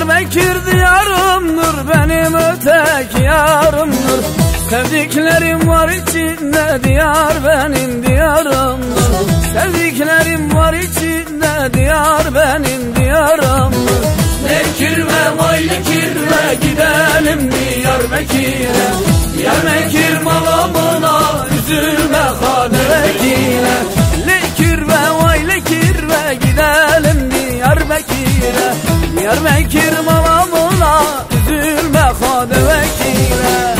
Diyarbakır diyarımdır, benim öteki yarımdır. Sevdiklerim var içinde, diyar benim diyarımdır. Sevdiklerim var içinde, diyar benim diyarımdır. Nekirme vay nekirme, gidelim Diyarbakır'a. Diyarbakır malamına, üzülme Kaderekir'e. Nekirme vay nekirme, gidelim Diyarbakır'a. Diyarbakır malamına, üzülme Kaderekir'e.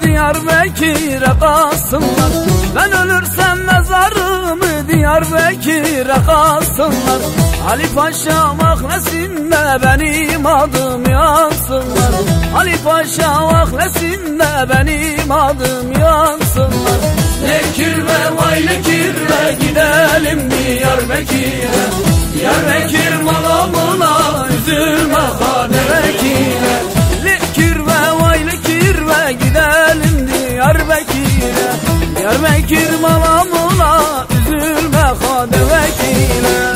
Diyarbakır'a kalsınlar. Ben ölürsem mezarımı Diyarbakır'a kalsınlar. Ali Paşa mahresinde benim adım yansınlar. Ali Paşa mahresinde benim adım yansınlar. Nekirme vay nekirme, gidelim Diyarbakır'a. Diyarbakır malamına, üzülme Kaderekir'e. Nekirme vay nekirme, gidelim Diyarbakır'a. Diyarbakır malamına, üzülme Kaderekir'e.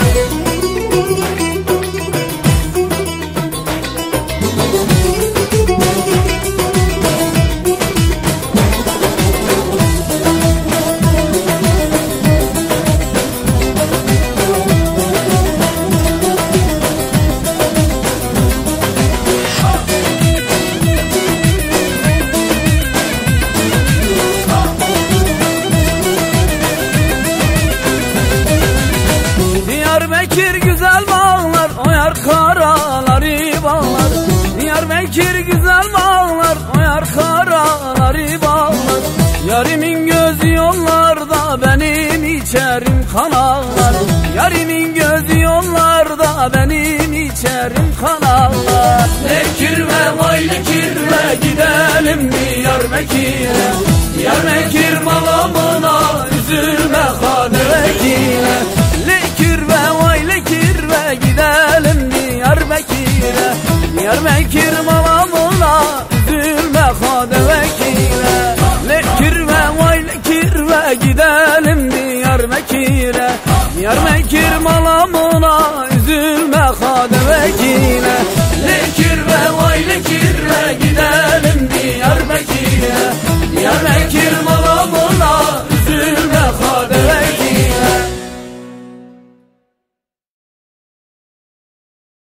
Diyarbakır güzel bağlar, oyar karaları bağlar. Diyarbakır güzel bağlar, oyar karaları bağlar. Yarimin gözü yollarda, benim içerim kanallar. Yarimin gözü yollarda, benim içerim kanallar. Nekirme vay nekirme, gidelim Diyarbakır'a. Diyarbakır malamına, üzülme Kaderekir'e. Gidelim Diyarbakır'a. Diyarbakır malamına, üzülme Kaderekir'e. Nekirme vay nekirme, gidelim Diyarbakır'a. Diyarbakır malamına, üzülme Kaderekir'e. Nekirme vay nekirme, gidelim Diyarbakır'a. Diyarbakır malamına.